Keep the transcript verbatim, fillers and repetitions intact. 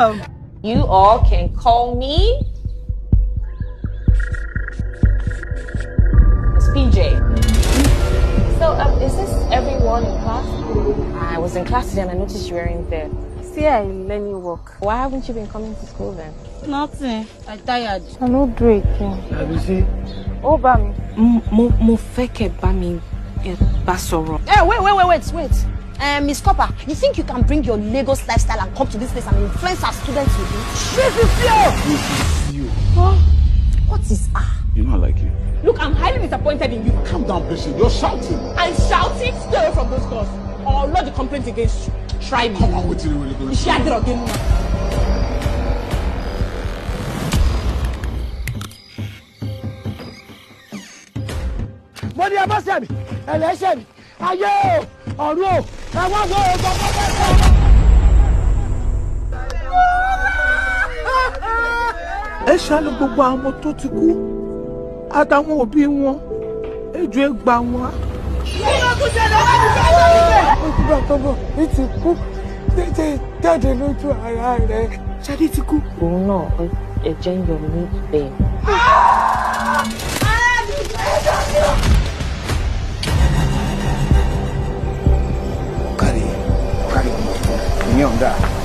job. You all can call me Miss P J. So, um, is this everyone in class? I was in class today and I noticed you weren't there. See, I let you walk. Why haven't you been coming to school then? Nothing. I'm tired. I no do it. Have you seen? Oh, Bami. Mo feke Bami. Hey, wait, wait, wait, wait, wait. Um, Miss Copper, you think you can bring your Lagos lifestyle and come to this place and influence our students with you? This is you! This is you. Huh? What is ah? You're not like you. Look, I'm highly disappointed in you. Calm down, Bessie. You're shouting. I'm shouting? Stay away from those girls. Or lodge a complaint against you. Try me. Come on, wait till you really share it again. What do you have to say? Election? Are you? Oh no! I want to go. Ẹ ṣàánú gbogbo àwọn ọmọ tó ti kú àtàwọn òbí wọn ẹjọ́ ẹ gbà wọ́n. Ìgbà tọ́gbọ̀ mi ti kú tètè jáde lójú ara rẹ̀. Ṣadé ti kú. Òun náà ẹ̀jẹ̀ ń yọ ní bẹ́ẹ̀. Carry, carry, carry.